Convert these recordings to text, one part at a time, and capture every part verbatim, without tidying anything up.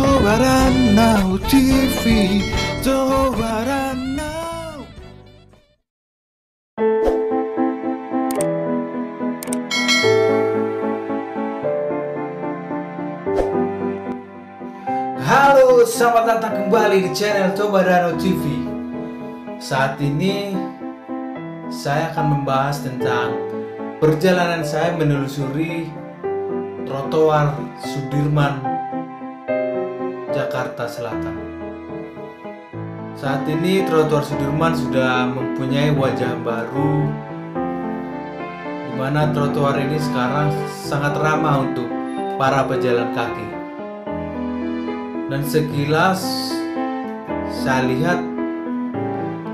Tobaranow T V, Tobaranow. Halo, selamat datang kembali di channel Tobaranow T V. Saat ini saya akan membahas tentang perjalanan saya menelusuri trotoar Sudirman, Jakarta Selatan. Saat ini trotoar Sudirman sudah mempunyai wajah baru, di mana trotoar ini sekarang sangat ramah untuk para pejalan kaki. Dan sekilas saya lihat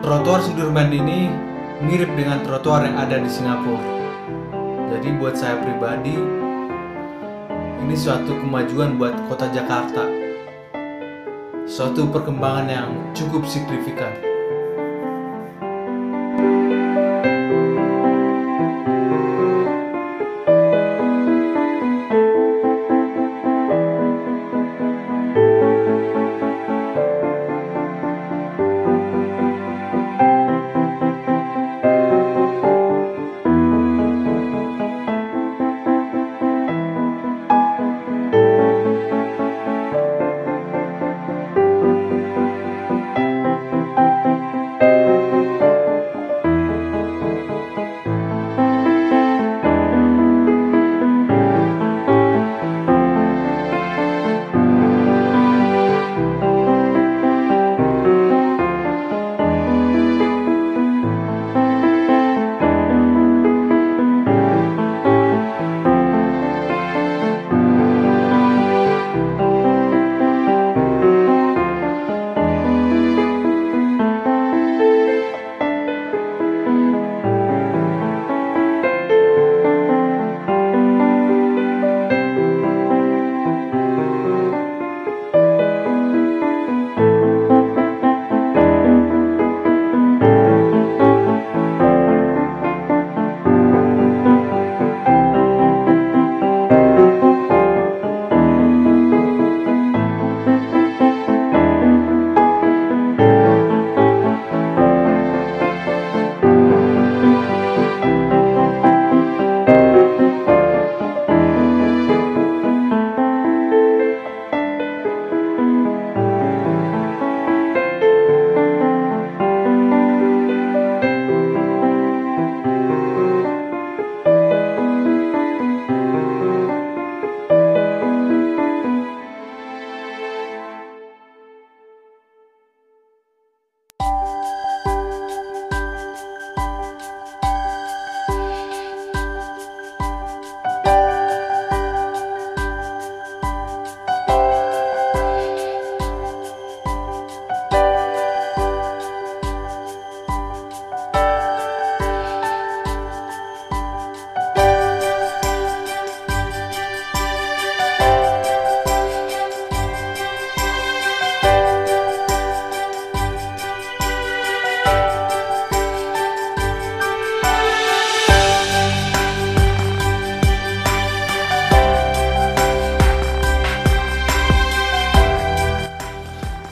trotoar Sudirman ini mirip dengan trotoar yang ada di Singapura. Jadi buat saya pribadi, ini suatu kemajuan buat kota Jakarta, suatu perkembangan yang cukup signifikan.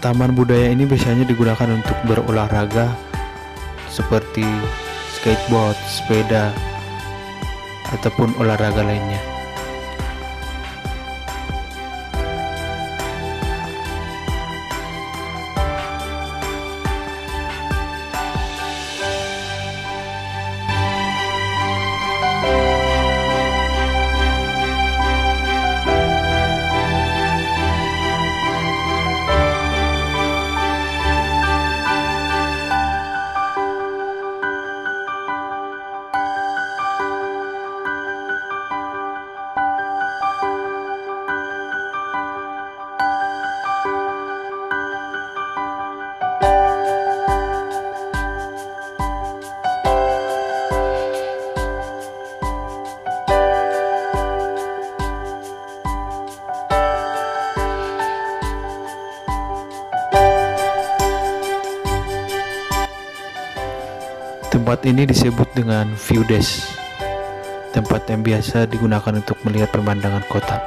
Taman budaya ini biasanya digunakan untuk berolahraga seperti skateboard, sepeda, ataupun olahraga lainnya. Tempat ini disebut dengan view desk, tempat yang biasa digunakan untuk melihat pemandangan kota.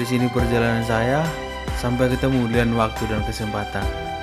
di sini perjalanan saya. Sampai ketemu di lain waktu dan kesempatan.